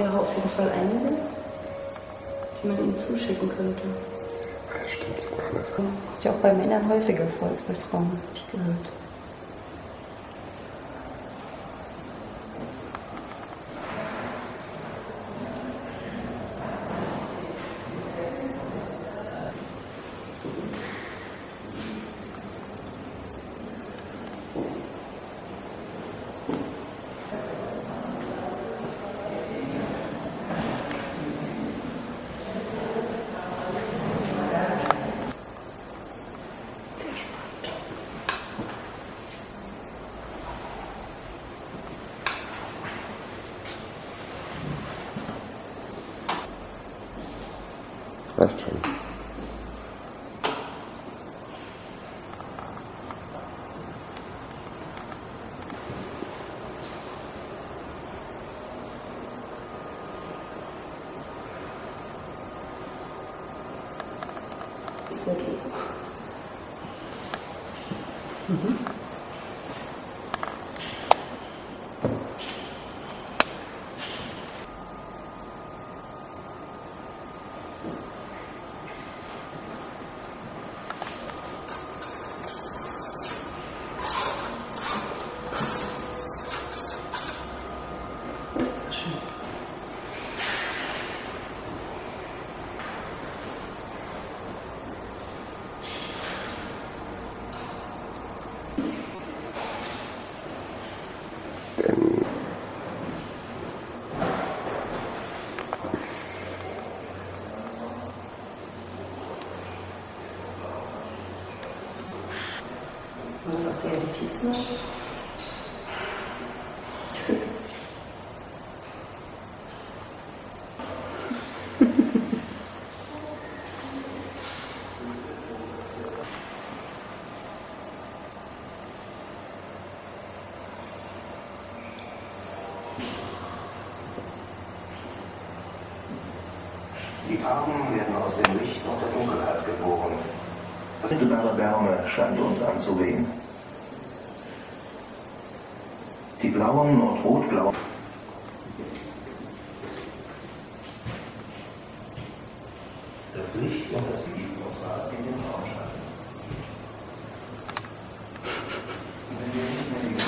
Fahrlehrer auf jeden Fall einige, die man ihm zuschicken könnte. Ja, stimmt, sogar anders. Ist ja auch bei Männern häufiger vor als bei Frauen, habe ich gehört. Reicht schon. Ist okay. Mhm. Und das auch realitätsnah. Die Farben werden aus dem Licht und der Dunkelheit geboren. Das mittelbare Wärme scheint uns anzuregen. Die blauen und rotblauen. Das Licht und das Licht muss in den Raum scheinen.